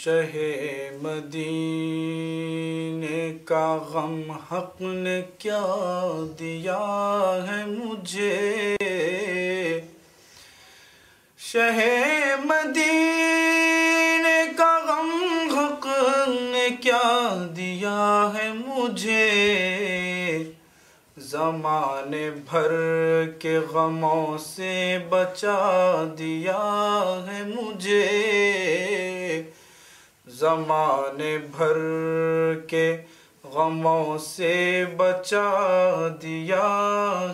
शहे मदीने का गम हक ने क्या दिया है मुझे, शहे मदीने का गम हक ने क्या दिया है मुझे। ज़माने भर के गमों से बचा दिया है मुझे, ज़माने भर के गमों से बचा दिया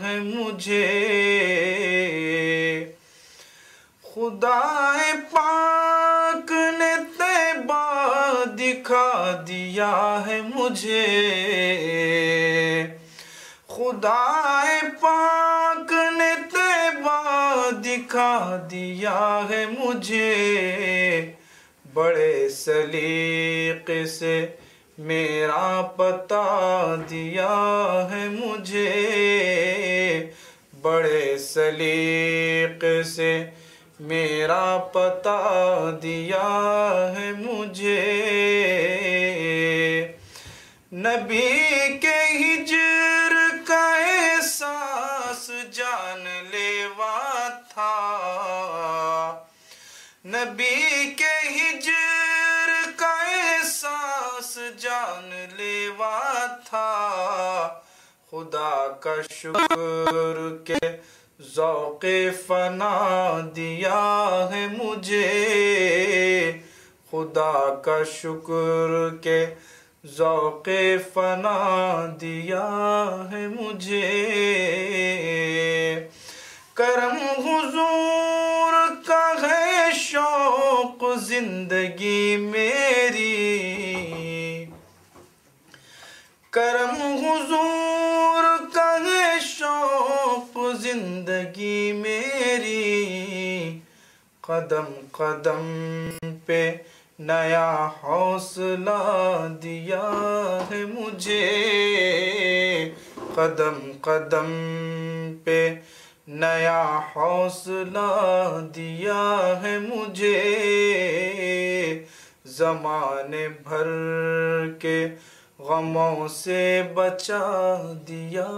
है मुझे। खुदाए पाक ने तैबा दिखा दिया है मुझे, खुदाए पाक ने तैबा दिखा दिया है मुझे। बड़े सलीके से मेरा पता दिया है मुझे, बड़े सलीके से मेरा पता दिया है मुझे। नबी के हिज्र का एहसास जानलेवा था, नबी के हिज्र का एहसास जानलेवा था। खुदा का शुक्र के ज़ौक़े फ़ना दिया है मुझे, खुदा का शुक्र के ज़ौक़े फ़ना दिया है मुझे। करम हुजूर का है शौक जिंदगी मेरी, करम हुजूर का है शौक जिंदगी मेरी। कदम कदम पे नया हौसला दिया है मुझे, कदम कदम पे नया हौसला दिया है मुझे। ज़माने भर के गमों से बचा दिया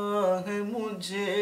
है मुझे।